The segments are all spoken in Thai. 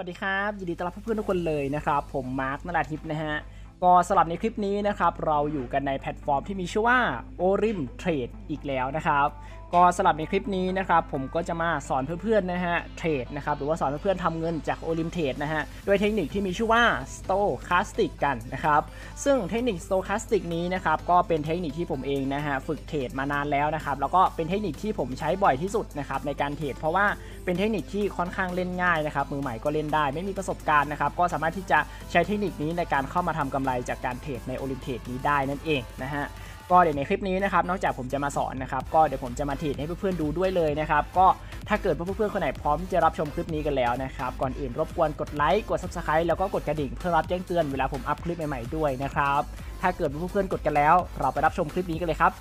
สวัสดีครับยินดีต้อนรับเพื่อนๆทุกคนเลยนะครับผมมาร์คนราธิปนะฮะก็สำหรับในคลิปนี้นะครับเราอยู่กันในแพลตฟอร์มที่มีชื่อว่า Orim Trade อีกแล้วนะครับก็สำหรับในคลิปนี้นะครับผมก็จะมาสอนเพื่อนๆนะฮะเทรดนะครับหรือว่าสอนเพื่อนๆทำเงินจาก Orim Trade นะฮะด้วยเทคนิคที่มีชื่อว่า stochastic กันนะครับซึ่งเทคนิค stochastic นี้นะครับก็เป็นเทคนิคที่ผมเองนะฮะฝึกเทรดมานานแล้วนะครับแล้วก็เป็นเทคนิคที่ผมใช้บ่อยที่สุดนะครับในการเทรดเพราะว่าเป็นเทคนิคที่ค่อนข้างเล่นง่ายนะครับมือใหม่ก็เล่นได้ไม่มีประสบการณ์นะครับก็สามารถที่จะใช้เทคนิคนี้ในการเข้ามาทำกำไรจากการเทรดใน Orim Trade นี้ได้นั่นเองนะฮะก็เดี๋ยวในคลิปนี้นะครับนอกจากผมจะมาสอนนะครับก็เดี๋ยวผมจะมาเทรดให้เพื่อนๆดูด้วยเลยนะครับก็ถ้าเกิดเพื่อนๆคนไหนพร้อมที่จะรับชมคลิปนี้กันแล้วนะครับก่อนอื่นรบกวนกดไลค์กด Subscribe แล้วก็กดกระดิ่งเพื่อรับแจ้งเตือนเวลาผมอัพคลิปใหม่ๆด้วยนะครับถ้าเกิดเพื่อนๆกดกันแล้วเราไปรับชมคลิปนี้กันเลยครับ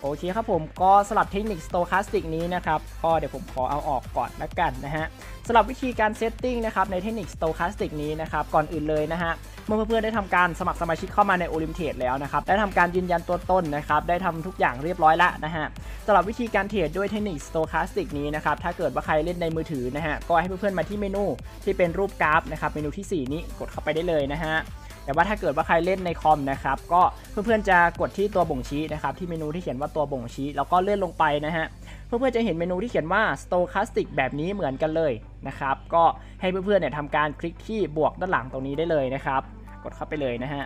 โอเคครับผมก็สำหรับเทคนิค stochastic นี้นะครับก็เดี๋ยวผมขอเอาออกก่อนละกันนะฮะสำหรับวิธีการเซตติ้งนะครับในเทคนิค stochastic นี้นะครับก่อนอื่นเลยนะฮะเมื่อเพื่อนๆได้ทำการสมัครสมาชิกเข้ามาใน Orim Trade แล้วนะครับได้ทำการยืนยันตัวตนนะครับได้ทำทุกอย่างเรียบร้อยแล้วนะฮะสำหรับวิธีการเทรดด้วยเทคนิค stochastic นี้นะครับถ้าเกิดว่าใครเล่นในมือถือนะฮะก็ให้เพื่อนๆมาที่เมนูที่เป็นรูปกราฟนะครับเมนูที่4นี้กดเข้าไปได้เลยนะฮะแต่ว่าถ้าเกิดว่าใครเล่นในคอมนะครับก็เพื่อนๆจะกดที่ตัวบ่งชี้นะครับที่เมนูที่เขียนว่าตัวบ่งชี้แล้วก็เลื่อนลงไปนะฮะเพื่อนๆจะเห็นเมนูที่เขียนว่า stochastic แบบนี้เหมือนกันเลยนะครับก็ให้เพื่อนๆเนี่ยทำการคลิกที่บวกด้านหลังตรงนี้ได้เลยนะครับกดเข้าไปเลยนะฮะ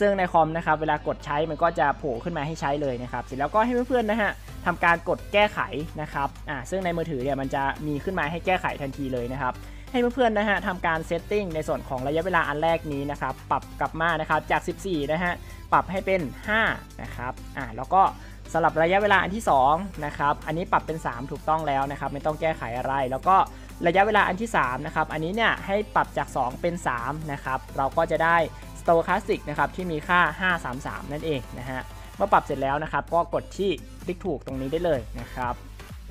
ซึ่งในคอมนะครับเวลากดใช้มันก็จะโผล่ขึ้นมาให้ใช้เลยนะครับเสร็จแล้วก็ให้เพื่อนๆนะฮะทำการกดแก้ไขนะครับซึ่งในมือถือเนี่ยมันจะมีขึ้นมาให้แก้ไขทันทีเลยนะครับให้เพื่อนๆนะฮะทำการเซตติ้งในส่วนของระยะเวลาอันแรกนี้นะครับปรับกลับมานะครับจาก14นะฮะปรับให้เป็น5นะครับแล้วก็สำหรับระยะเวลาอันที่2นะครับอันนี้ปรับเป็น3ถูกต้องแล้วนะครับไม่ต้องแก้ไขอะไรแล้วก็ระยะเวลาอันที่3นะครับอันนี้เนี่ยให้ปรับจาก2เป็น3นะครับเราก็จะได้ stochastic นะครับที่มีค่า533นั่นเองนะฮะเมื่อปรับเสร็จแล้วนะครับก็กดที่คลิกถูกตรงนี้ได้เลยนะครับ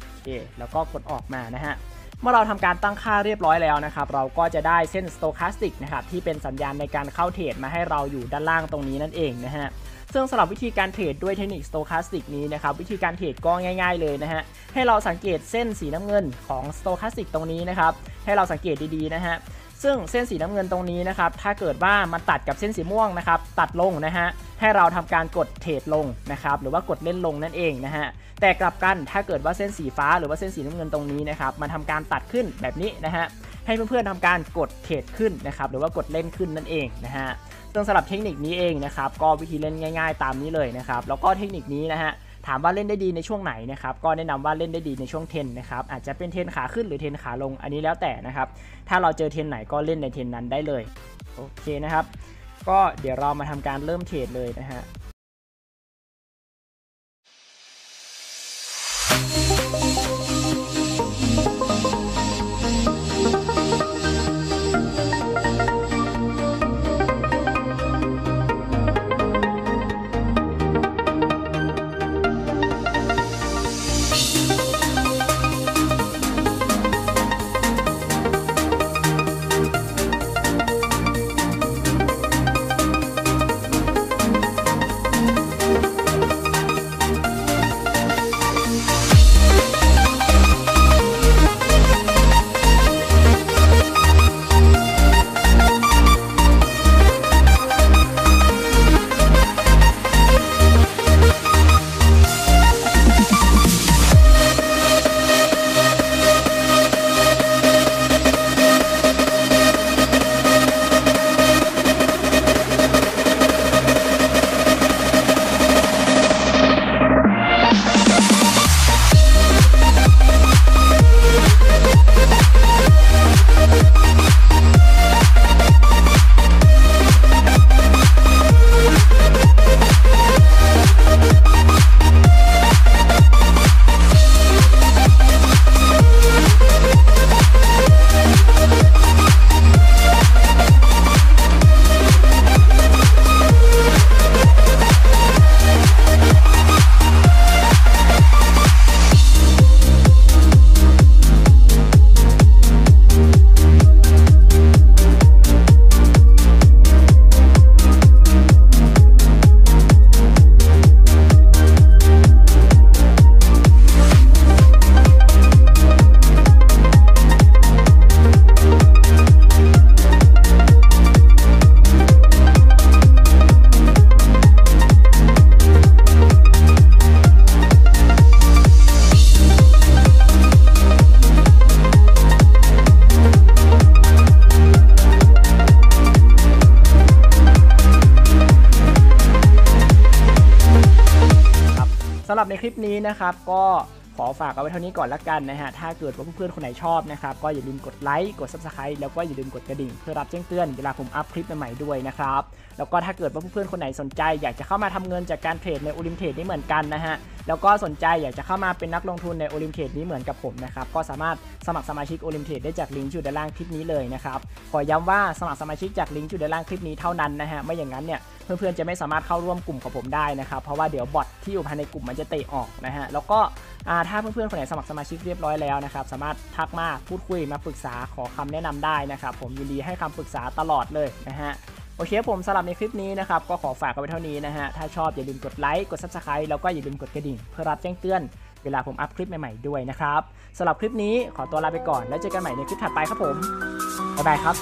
โอเคแล้วก็กดออกมานะฮะเมื่อเราทำการตั้งค่าเรียบร้อยแล้วนะครับเราก็จะได้เส้น stochastic นะครับที่เป็นสัญญาณในการเข้าเทรดมาให้เราอยู่ด้านล่างตรงนี้นั่นเองนะฮะซึ่งสำหรับวิธีการเทรดด้วยเทคนิค stochastic นี้นะครับวิธีการเทรดก็ง่ายๆเลยนะฮะให้เราสังเกตเส้นสีน้ำเงินของ stochastic ตรงนี้นะครับให้เราสังเกตดีๆนะฮะซึ่งเส้นสีน้ำเงินตรงนี้นะครับถ้าเกิดว่ามันตัดกับเส้นสีม่วงนะครับตัดลงนะฮะให้เราทำการกดเทรดลงนะครับหรือว่ากดเล่นลงนั่นเองนะฮะแต่กลับกันถ้าเกิดว่าเส้นสีฟ้าหรือว่าเส้นสีน้ำเงินตรงนี้นะครับมันทำการตัดขึ้นแบบนี้นะฮะให้เพื่อนๆทำการกดเทรดขึ้นนะครับหรือว่ากดเล่นขึ้นนั่นเองนะฮะซึ่งสำหรับเทคนิคนี้เองนะครับก็วิธีเล่นง่ายๆตามนี้เลยนะครับแล้วก็เทคนิคนี้นะฮะถามว่าเล่นได้ดีในช่วงไหนนะครับก็แนะนำว่าเล่นได้ดีในช่วงเทรนนะครับอาจจะเป็นเทรนขาขึ้นหรือเทรนขาลงอันนี้แล้วแต่นะครับถ้าเราเจอเทรนไหนก็เล่นในเทรนนั้นได้เลยโอเคนะครับก็เดี๋ยวเรามาทำการเริ่มเทรดเลยนะฮะ ในคลิปนี้นะครับก็ขอฝากเอาไว้เท่านี้ก่อนละกันนะฮะถ้าเกิดว่าเพื่อนๆคนไหนชอบนะครับก็อย่าลืมกดไลค์กด Subscribe แล้วก็อย่าลืมกดกระดิ่งเพื่อรับแจ้งเตือนเวลาผมอัพคลิปใหม่ๆด้วยนะครับแล้วก็ถ้าเกิดว่าเพื่อนๆคนไหนสนใจอยากจะเข้ามาทำเงินจากการเทรดในโอลิมเทรดนี้เหมือนกันนะฮะแล้วก็สนใจอยากจะเข้ามาเป็นนักลงทุนในโอลิมเทรดนี้เหมือนกับผมนะครับก็สามารถสมัครสมาชิกโอลิมเทรดได้จากลิงก์อยู่ด้านล่างคลิปนี้เลยนะครับขอย้ำว่าสมัครสมาชิกจากลิงก์อยู่ด้านล่างคลิปนี้เท่านั้นนะฮะไม่อย่างนั้นเนี่ยเพื่อนๆจะไม่สามารถเข้าร่วมกลุ่มของผมได้นะครับเพราะว่าเดี๋ยวบอทที่อยู่ภายในกลุ่มมันจะเตะออกนะฮะแล้วก็ถ้าเพื่อนๆคนไหนสมัครสมาชิกเรียบร้อยแล้วนะครับสามารถทักมาพูดคุยมาปรึกษาขอคำแนะนำได้นะครับผมยินดีให้คำปรึกษาตลอดเลยนะฮะโอเคผมสำหรับในคลิปนี้นะครับก็ขอฝากเอาไว้เท่านี้นะฮะถ้าชอบอย่าลืมกดไลค์กด Subscribe แล้วก็อย่าลืมกดกระดิ่งเพื่อรับแจ้งเตือนเวลาผมอัพคลิปใหม่ๆด้วยนะครับสำหรับคลิปนี้ขอตัวลาไปก่อนแล้วเจอกันใหม่ในคลิปถัดไปครับผมบ๊ายบายครับ